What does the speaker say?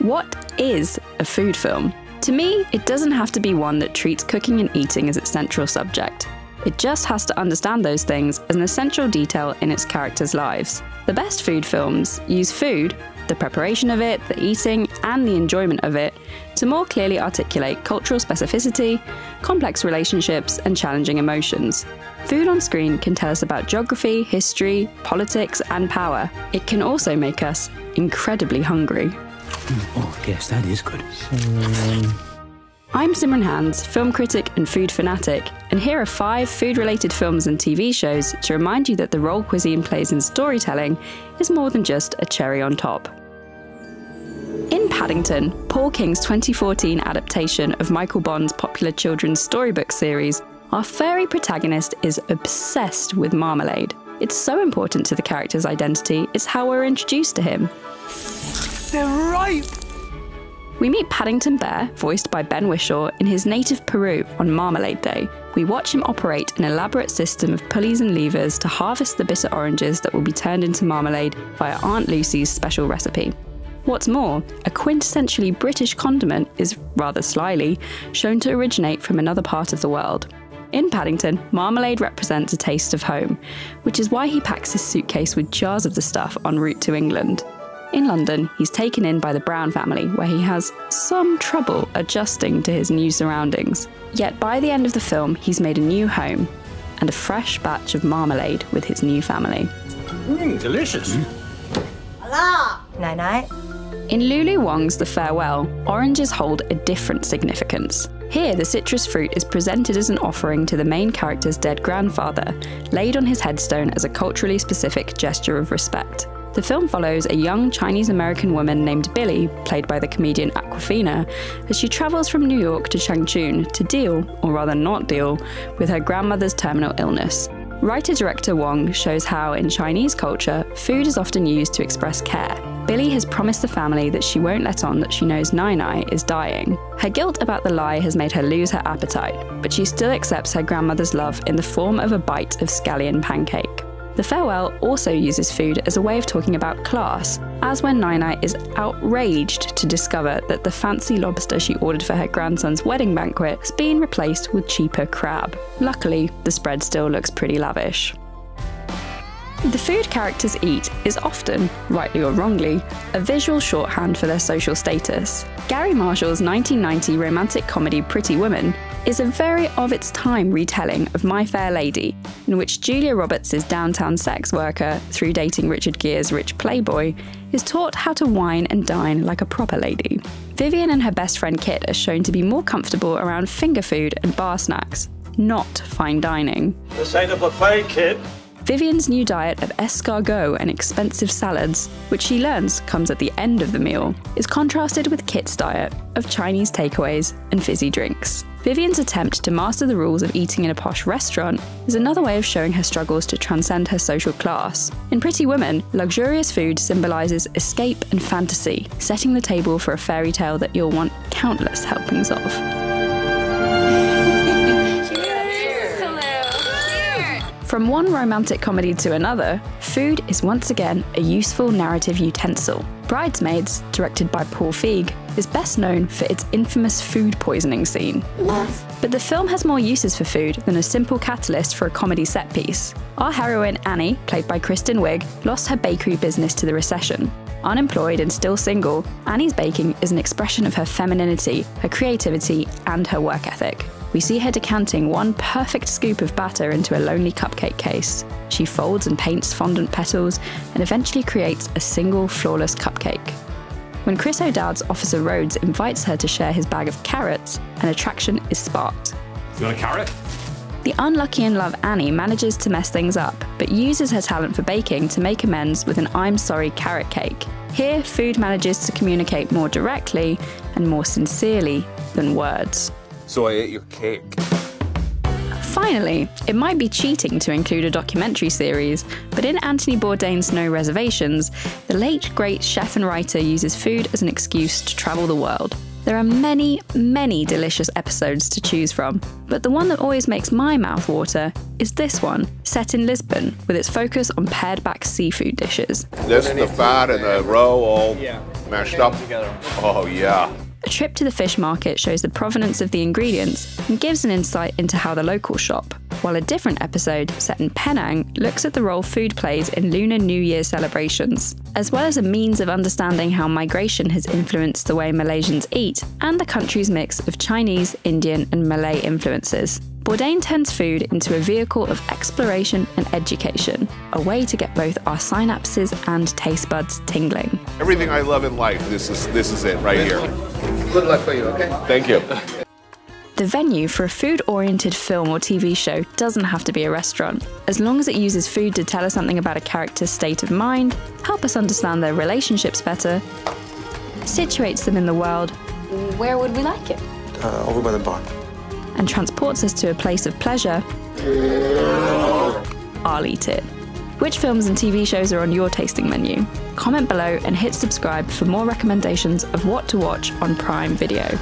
What is a food film? To me, it doesn't have to be one that treats cooking and eating as its central subject. It just has to understand those things as an essential detail in its characters' lives. The best food films use food, the preparation of it, the eating, and the enjoyment of it, to more clearly articulate cultural specificity, complex relationships, and challenging emotions. Food on screen can tell us about geography, history, politics, and power. It can also make us incredibly hungry. Oh, yes, that is good. I'm Simran Hans, film critic and food fanatic, and here are 5 food-related films and TV shows to remind you that the role cuisine plays in storytelling is more than just a cherry on top. In Paddington, Paul King's 2014 adaptation of Michael Bond's popular children's storybook series, our furry protagonist is obsessed with marmalade. It's so important to the character's identity, it's how we're introduced to him. They're ripe! We meet Paddington Bear, voiced by Ben Whishaw, in his native Peru on Marmalade Day. We watch him operate an elaborate system of pulleys and levers to harvest the bitter oranges that will be turned into marmalade via Aunt Lucy's special recipe. What's more, a quintessentially British condiment is, rather slyly, shown to originate from another part of the world. In Paddington, marmalade represents a taste of home, which is why he packs his suitcase with jars of the stuff en route to England. In London, he's taken in by the Brown family, where he has some trouble adjusting to his new surroundings. Yet by the end of the film, he's made a new home and a fresh batch of marmalade with his new family. Mmm, delicious. Hello. Nai Nai. In Lulu Wong's The Farewell, oranges hold a different significance. Here, the citrus fruit is presented as an offering to the main character's dead grandfather, laid on his headstone as a culturally specific gesture of respect. The film follows a young Chinese-American woman named Billie, played by the comedian Awkwafina, as she travels from New York to Changchun to deal, or rather not deal, with her grandmother's terminal illness. Writer-director Wong shows how, in Chinese culture, food is often used to express care. Billie has promised the family that she won't let on that she knows Nai Nai is dying. Her guilt about the lie has made her lose her appetite, but she still accepts her grandmother's love in the form of a bite of scallion pancake. The Farewell also uses food as a way of talking about class, as when Nai Nai is outraged to discover that the fancy lobster she ordered for her grandson's wedding banquet has been replaced with cheaper crab. Luckily, the spread still looks pretty lavish. The food characters eat is often, rightly or wrongly, a visual shorthand for their social status. Gary Marshall's 1990 romantic comedy Pretty Woman is a very of its time retelling of My Fair Lady, in which Julia Roberts' downtown sex worker, through dating Richard Gere's rich playboy, is taught how to wine and dine like a proper lady. Vivian and her best friend Kit are shown to be more comfortable around finger food and bar snacks, not fine dining. This ain't a buffet, Kit. Vivian's new diet of escargot and expensive salads, which she learns comes at the end of the meal, is contrasted with Kit's diet of Chinese takeaways and fizzy drinks. Vivian's attempt to master the rules of eating in a posh restaurant is another way of showing her struggles to transcend her social class. In Pretty Woman, luxurious food symbolises escape and fantasy, setting the table for a fairy tale that you'll want countless helpings of. From one romantic comedy to another, food is once again a useful narrative utensil. Bridesmaids, directed by Paul Feig, is best known for its infamous food poisoning scene. But the film has more uses for food than a simple catalyst for a comedy set piece. Our heroine Annie, played by Kristen Wiig, lost her bakery business to the recession. Unemployed and still single, Annie's baking is an expression of her femininity, her creativity, and her work ethic. We see her decanting one perfect scoop of batter into a lonely cupcake case. She folds and paints fondant petals and eventually creates a single flawless cupcake. When Chris O'Dowd's Officer Rhodes invites her to share his bag of carrots, an attraction is sparked. You want a carrot? The unlucky in love Annie manages to mess things up, but uses her talent for baking to make amends with an I'm sorry carrot cake. Here, food manages to communicate more directly and more sincerely than words. So I ate your cake. Finally, it might be cheating to include a documentary series, but in Anthony Bourdain's No Reservations, the late great chef and writer uses food as an excuse to travel the world. There are many, many delicious episodes to choose from, but the one that always makes my mouth water is this one, set in Lisbon, with its focus on pared-back seafood dishes. There's the 5 in a row, all mashed up together. Oh yeah. A trip to the fish market shows the provenance of the ingredients and gives an insight into how the locals shop, while a different episode, set in Penang, looks at the role food plays in Lunar New Year celebrations, as well as a means of understanding how migration has influenced the way Malaysians eat and the country's mix of Chinese, Indian and Malay influences. Bourdain turns food into a vehicle of exploration and education, a way to get both our synapses and taste buds tingling. Everything I love in life, this is it right here. Good luck for you, okay? Thank you. The venue for a food-oriented film or TV show doesn't have to be a restaurant, as long as it uses food to tell us something about a character's state of mind, help us understand their relationships better, situates them in the world. Where would we like it? Over by the bar. And transports us to a place of pleasure. I'll eat it. Which films and TV shows are on your tasting menu? Comment below and hit subscribe for more recommendations of what to watch on Prime Video.